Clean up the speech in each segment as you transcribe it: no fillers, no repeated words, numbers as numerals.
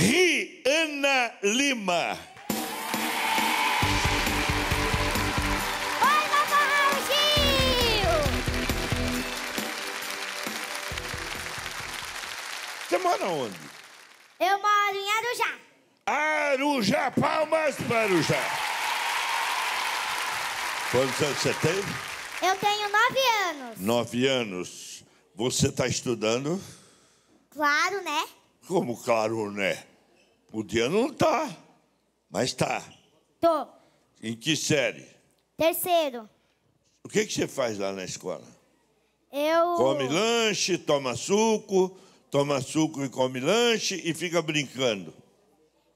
Rihanna Lima. Oi, Papa Raul Gil! Você mora onde? Eu moro em Arujá. Arujá, palmas para Arujá. Quantos anos você tem? Eu tenho 9 anos. 9 anos. Você está estudando? Claro, né? Como claro, né? O dia não tá, mas tá. Tô. Em que série? 3º. O que você faz lá na escola? Eu... Come lanche, toma suco e come lanche e fica brincando.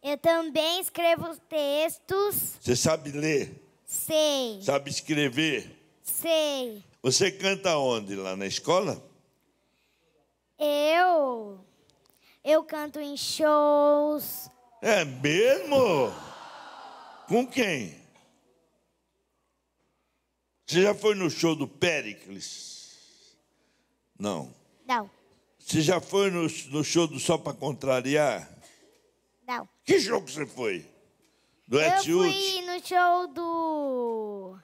Eu também escrevo os textos. Você sabe ler? Sei. Sabe escrever? Sei. Você canta onde lá na escola? Eu canto em shows. É mesmo? Com quem? Você já foi no show do Péricles? Não. Não. Você já foi no show do Só Pra Contrariar? Não. Que show que você foi? Do Etiúde? Eu fui no show do...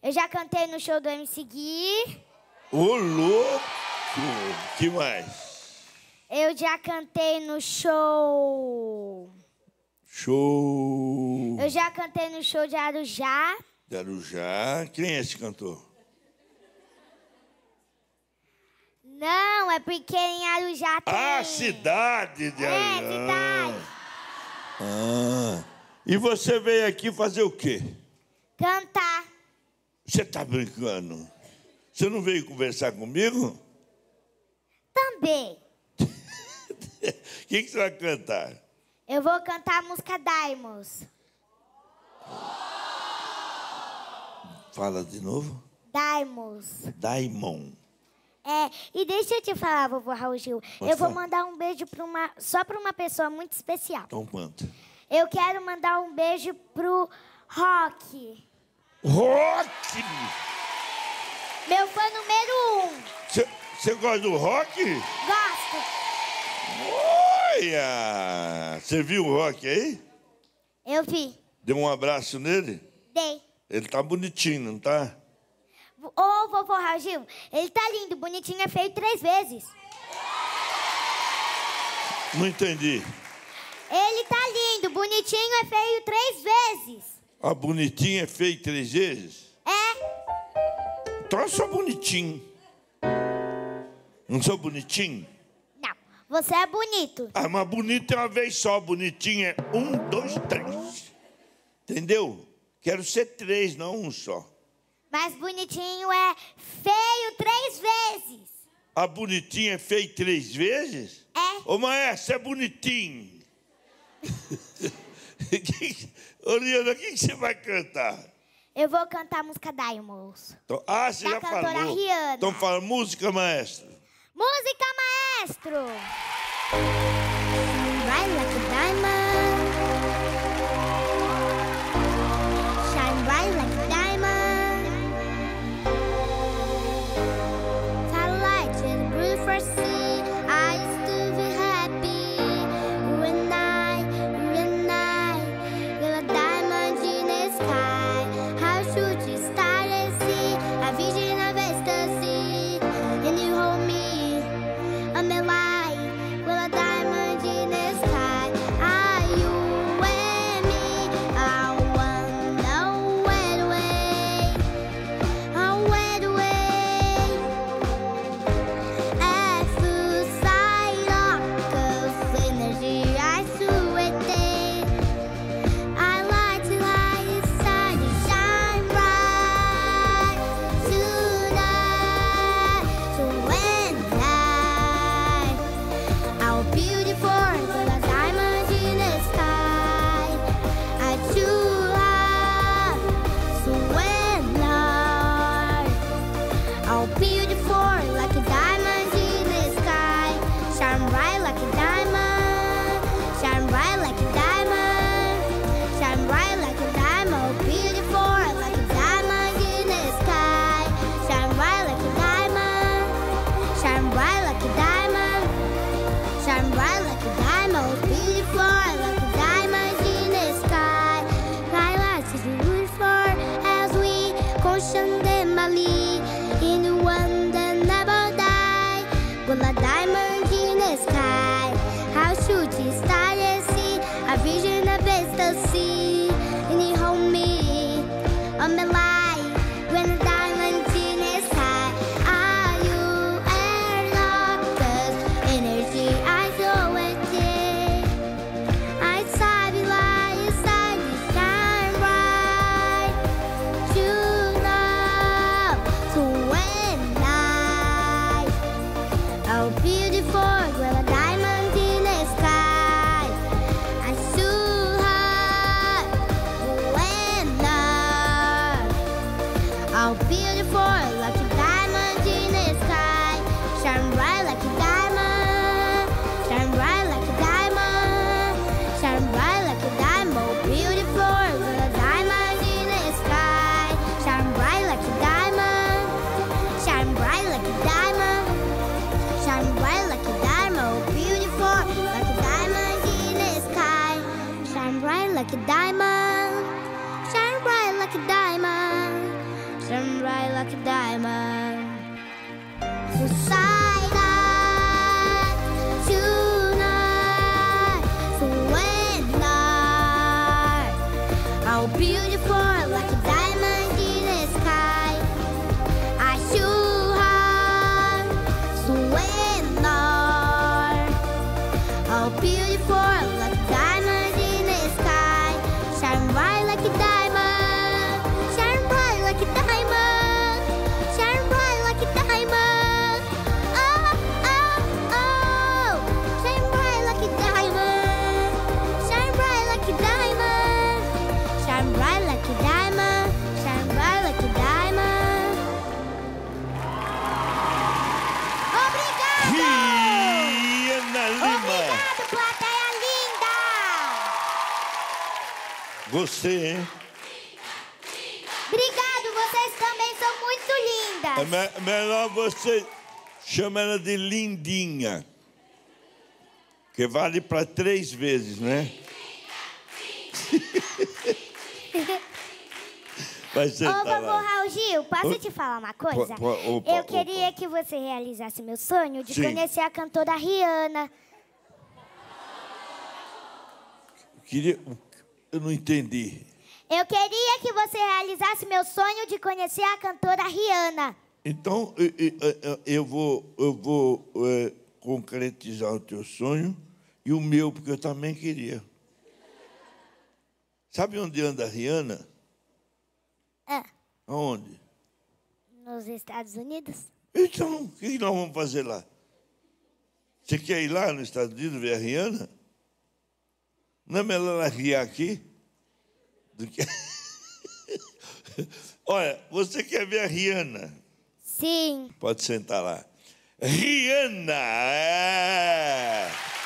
Eu já cantei no show do MC Gui. Ô, louco! Que mais? Eu já cantei no show... Show... Eu já cantei no show de Arujá. De Arujá? Quem é esse cantor? Não, é porque em Arujá tem... Ah, cidade de Arujá. É, cidade. Ah. E você veio aqui fazer o quê? Cantar. Você tá brincando? Você não veio conversar comigo? Também. O que você vai cantar? Eu vou cantar a música Diamonds. Fala de novo. Diamonds. Diamond. É, e deixa eu te falar, vovô Raul Gil. Pode eu falar? Vou mandar um beijo só para uma pessoa muito especial. Então quanto? Eu quero mandar um beijo pro Rock. Rock? Meu fã número 1. Você gosta do Rock? Gosto. Olha! Você viu o Rock aí? Eu vi. Deu um abraço nele? Dei. Ele tá bonitinho, não tá? Ô, vovô Raul Gil, ele tá lindo, bonitinho é feio 3 vezes. Não entendi. Ele tá lindo, bonitinho é feio 3 vezes. Ah, bonitinho é feio 3 vezes? É. Então eu sou bonitinho. Não sou bonitinho? Você é bonito. Ah, mas bonito é uma vez só. Bonitinho é 1, 2, 3. Entendeu? Quero ser 3, não 1 só. Mas bonitinho é feio 3 vezes. Ah, bonitinho é feio 3 vezes? É. Ô, maestro, você é bonitinho. Ô, Rihanna, o que você vai cantar? Eu vou cantar a música Diamonds. Então, ah, você já falou. Da cantora Rihanna. Então fala música, maestro. Música, maestro! Vai lá que vai, mano. Will a diamond Você, hein? Obrigado, vocês também são muito lindas. É melhor você chamar ela de lindinha. Que vale pra 3 vezes, né? Ô, vovô Raul Gil, posso te falar uma coisa? Eu queria que você realizasse meu sonho de conhecer a cantora Rihanna. Eu não entendi. Eu queria que você realizasse meu sonho de conhecer a cantora Rihanna. Então, eu vou concretizar o teu sonho e o meu, porque eu também queria. Sabe onde anda a Rihanna? É. Aonde? Nos Estados Unidos. Então, o que nós vamos fazer lá? Você quer ir lá nos Estados Unidos ver a Rihanna? Não é melhor ela rir aqui? Do que... Olha, você quer ver a Rihanna? Sim. Pode sentar lá. Rihanna! É...